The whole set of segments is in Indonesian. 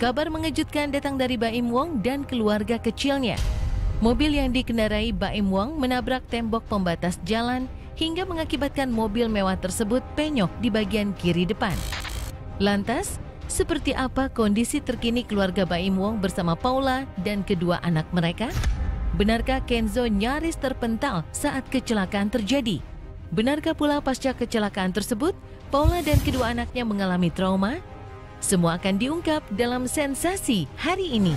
Kabar mengejutkan datang dari Baim Wong dan keluarga kecilnya. Mobil yang dikendarai Baim Wong menabrak tembok pembatas jalan hingga mengakibatkan mobil mewah tersebut penyok di bagian kiri depan. Lantas, seperti apa kondisi terkini keluarga Baim Wong bersama Paula dan kedua anak mereka? Benarkah Kenzo nyaris terpental saat kecelakaan terjadi? Benarkah pula pasca kecelakaan tersebut, Paula dan kedua anaknya mengalami trauma? Semua akan diungkap dalam Sensasi hari ini.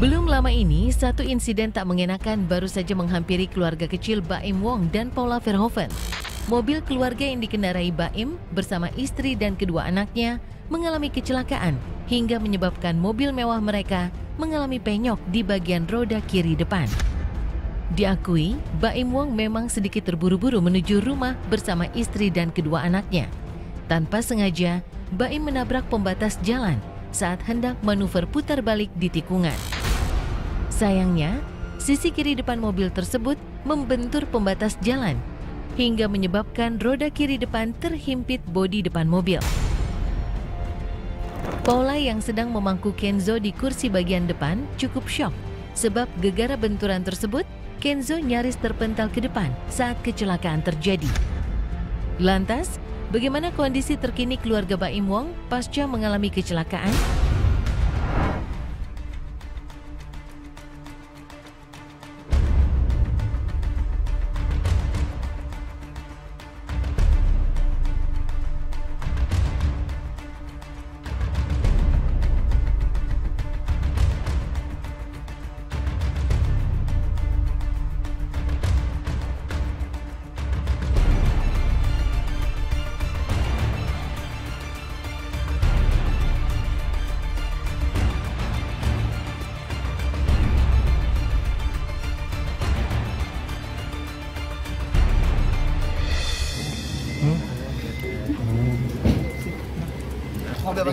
Belum lama ini, satu insiden tak mengenakan baru saja menghampiri keluarga kecil Baim Wong dan Paula Verhoeven. Mobil keluarga yang dikendarai Baim bersama istri dan kedua anaknya mengalami kecelakaan hingga menyebabkan mobil mewah mereka mengalami penyok di bagian roda kiri depan. Diakui, Baim Wong memang sedikit terburu-buru menuju rumah bersama istri dan kedua anaknya. Tanpa sengaja, Baim menabrak pembatas jalan saat hendak manuver putar balik di tikungan. Sayangnya, sisi kiri depan mobil tersebut membentur pembatas jalan hingga menyebabkan roda kiri depan terhimpit bodi depan mobil. Paula yang sedang memangku Kenzo di kursi bagian depan cukup syok sebab gegara benturan tersebut, Kenzo nyaris terpental ke depan saat kecelakaan terjadi. Lantas, bagaimana kondisi terkini keluarga Baim Wong pasca mengalami kecelakaan?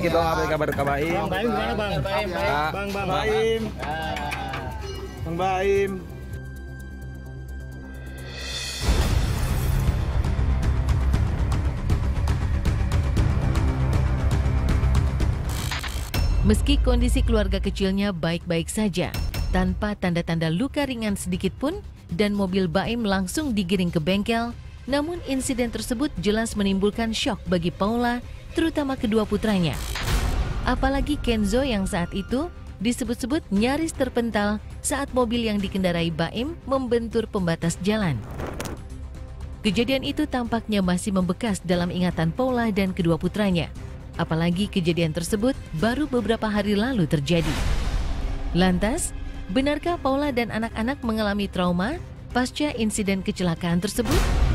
Kita ada kabar ke Baim. Bang Baim. Meski kondisi keluarga kecilnya baik-baik saja, tanpa tanda-tanda luka ringan sedikit pun, dan mobil Baim langsung digiring ke bengkel, namun insiden tersebut jelas menimbulkan syok bagi Paula, terutama kedua putranya. Apalagi Kenzo yang saat itu disebut-sebut nyaris terpental saat mobil yang dikendarai Baim membentur pembatas jalan. Kejadian itu tampaknya masih membekas dalam ingatan Paula dan kedua putranya. Apalagi kejadian tersebut baru beberapa hari lalu terjadi. Lantas, benarkah Paula dan anak-anak mengalami trauma pasca insiden kecelakaan tersebut?